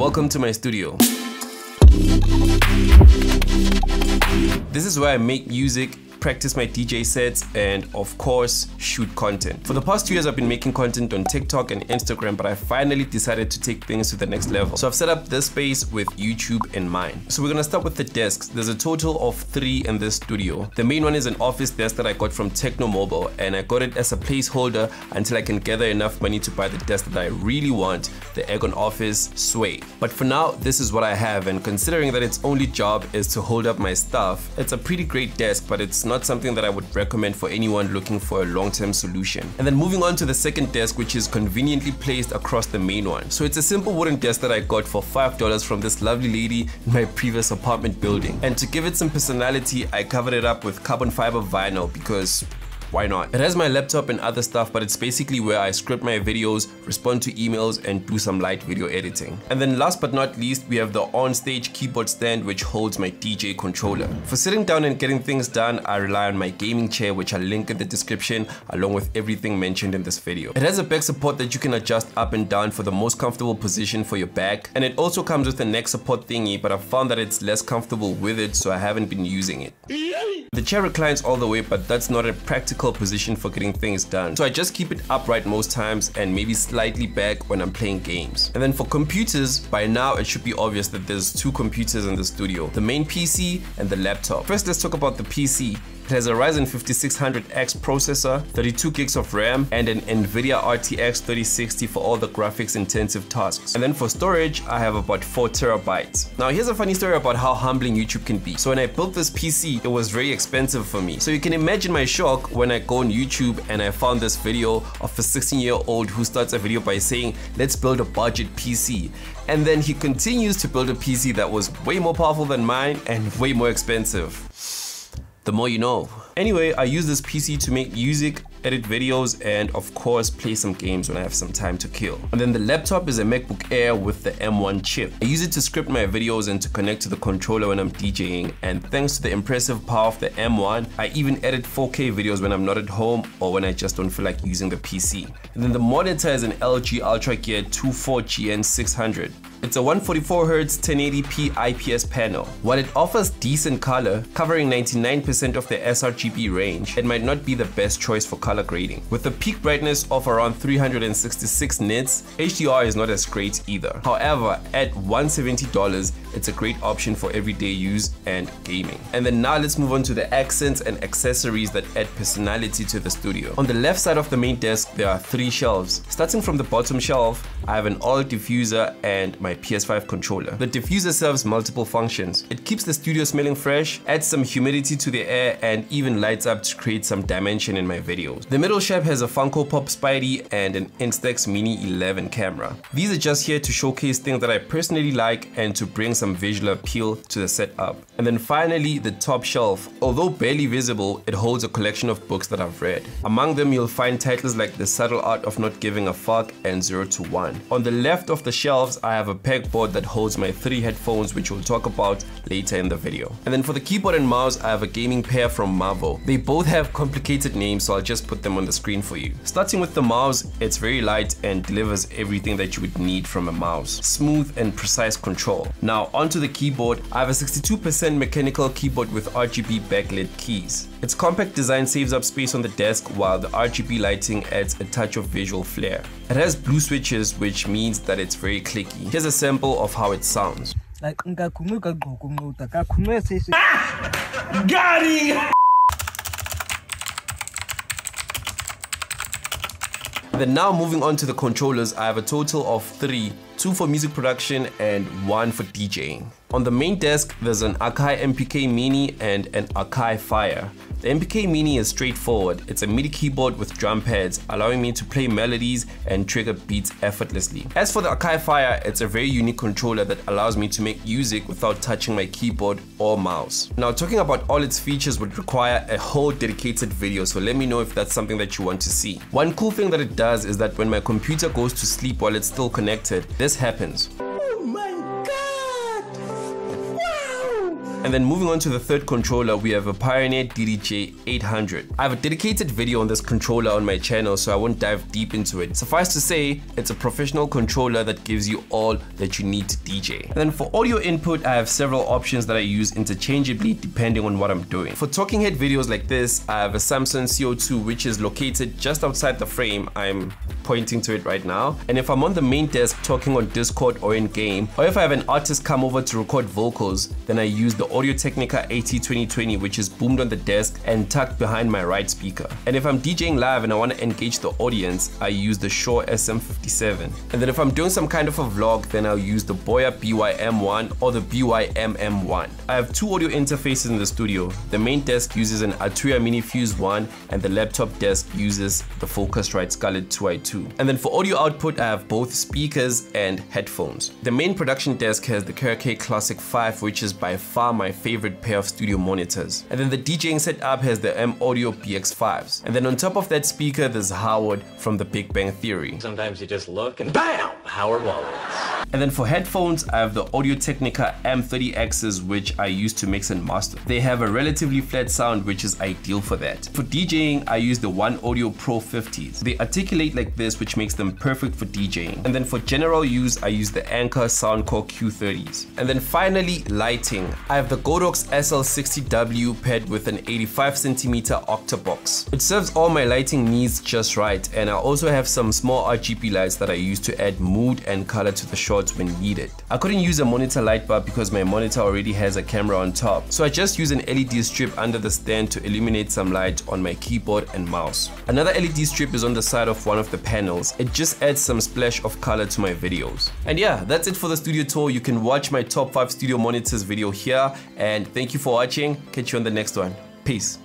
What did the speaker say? Welcome to my studio. This is where I make music, practice my DJ sets, and of course, shoot content. For the past 2 years, I've been making content on TikTok and Instagram, but I finally decided to take things to the next level. So I've set up this space with YouTube in mind. So we're gonna start with the desks. There's a total of 3 in this studio. The main one is an office desk that I got from Techno Mobile, and I got it as a placeholder until I can gather enough money to buy the desk that I really want, the Ergon Office Sway. But for now, this is what I have, and considering that its only job is to hold up my stuff, it's a pretty great desk, but it's not something that I would recommend for anyone looking for a long-term solution. And then moving on to the second desk, which is conveniently placed across the main one. So it's a simple wooden desk that I got for $5 from this lovely lady in my previous apartment building. And to give it some personality, I covered it up with carbon fiber vinyl because why not? It has my laptop and other stuff, but it's basically where I script my videos, respond to emails, and do some light video editing. And then last but not least, we have the on-stage keyboard stand, which holds my DJ controller. For sitting down and getting things done, I rely on my gaming chair, which I'll link in the description, along with everything mentioned in this video. It has a back support that you can adjust up and down for the most comfortable position for your back. And it also comes with a neck support thingy, but I've found that it's less comfortable with it, so I haven't been using it. The chair reclines all the way, but that's not a practical position for getting things done, so I just keep it upright most times and maybe slightly back when I'm playing games. And then for computers, by now it should be obvious that there's 2 computers in the studio, the main PC and the laptop. First, let's talk about the PC. It has a Ryzen 5600X processor, 32 gigs of RAM, and an NVIDIA RTX 3060 for all the graphics intensive tasks. And then for storage, I have about 4 terabytes. Now here's a funny story about how humbling YouTube can be. So when I built this PC, it was very expensive for me. So you can imagine my shock when I go on YouTube and I found this video of a 16-year-old who starts a video by saying, let's build a budget PC. And then he continues to build a PC that was way more powerful than mine and way more expensive. The more you know. Anyway, I use this PC to make music, edit videos, and of course play some games when I have some time to kill. And then the laptop is a MacBook Air with the M1 chip. I use it to script my videos and to connect to the controller when I'm DJing, and thanks to the impressive power of the M1, I even edit 4K videos when I'm not at home or when I just don't feel like using the PC. And then the monitor is an LG UltraGear 24GN600. It's a 144Hz 1080p IPS panel. While it offers decent color, covering 99% of the sRGB range, it might not be the best choice for color grading. With a peak brightness of around 366 nits, HDR is not as great either. However, at $170, it's a great option for everyday use and gaming. And then now let's move on to the accents and accessories that add personality to the studio. On the left side of the main desk, there are 3 shelves. Starting from the bottom shelf, I have an oil diffuser and my PS5 controller. The diffuser serves multiple functions. It keeps the studio smelling fresh, adds some humidity to the air, and even lights up to create some dimension in my videos. The middle shelf has a Funko Pop Spidey and an Instax Mini 11 camera. These are just here to showcase things that I personally like and to bring some visual appeal to the setup. And then finally, the top shelf. Although barely visible, it holds a collection of books that I've read. Among them, you'll find titles like The Subtle Art of Not Giving a Fuck and 0 to 1. On the left of the shelves, I have a pegboard that holds my 3 headphones, which we'll talk about later in the video. And then for the keyboard and mouse, I have a gaming pair from Marvel. They both have complicated names, so I'll just put them on the screen for you. Starting with the mouse, it's very light and delivers everything that you would need from a mouse. Smooth and precise control. Now onto the keyboard, I have a 62% mechanical keyboard with RGB backlit keys. Its compact design saves up space on the desk, while the RGB lighting adds a touch of visual flair. It has blue switches, which means that it's very clicky. Here's a sample of how it sounds. Got it! Then now moving on to the controllers, I have a total of 3, 2 for music production and 1 for DJing. On the main desk, there's an Akai MPK Mini and an Akai Fire. The MPK Mini is straightforward. It's a MIDI keyboard with drum pads, allowing me to play melodies and trigger beats effortlessly. As for the Akai Fire, it's a very unique controller that allows me to make music without touching my keyboard or mouse. Now, talking about all its features would require a whole dedicated video, so let me know if that's something that you want to see. One cool thing that it does is that when my computer goes to sleep while it's still connected, this happens. Oh my God! Wow! And then moving on to the third controller, we have a Pioneer DDJ-800. I have a dedicated video on this controller on my channel, so I won't dive deep into it. Suffice to say, it's a professional controller that gives you all that you need to DJ. And then for audio input, I have several options that I use interchangeably depending on what I'm doing. For talking head videos like this, I have a Samsung CO2, which is located just outside the frame. I'm pointing to it right now. And if I'm on the main desk talking on Discord or in game, or if I have an artist come over to record vocals, then I use the Audio-Technica AT2020, which is boomed on the desk and tucked behind my right speaker. And if I'm DJing live and I want to engage the audience, I use the Shure SM57. And then if I'm doing some kind of a vlog, then I'll use the Boya BY-M1 or the BY-M1. I have two audio interfaces in the studio. The main desk uses an Arturia Mini Fuse 1 and the laptop desk uses the Focusrite Scarlett 2i2. And then for audio output, I have both speakers and headphones. The main production desk has the KRK Classic 5, which is by far my favorite pair of studio monitors. And then the DJing setup has the M-Audio PX5s. And then on top of that speaker, there's Howard from The Big Bang Theory. Sometimes you just look and BAM! Howard Wallace. And then for headphones, I have the Audio-Technica M30Xs, which I use to mix and master. They have a relatively flat sound, which is ideal for that. For DJing, I use the One Audio Pro 50s. They articulate like this, which makes them perfect for DJing. And then for general use, I use the Anchor Soundcore Q30s. And then finally, lighting. I have the Godox SL60W paired with an 85cm octabox. It serves all my lighting needs just right, and I also have some small RGB lights that I use to add mood and color to the shot when needed. I couldn't use a monitor light bar because my monitor already has a camera on top, so I just use an LED strip under the stand to illuminate some light on my keyboard and mouse. Another LED strip is on the side of one of the panels. It just adds some splash of color to my videos. And yeah, that's it for the studio tour. You can watch my top 5 studio monitors video here, and thank you for watching. Catch you on the next one. Peace.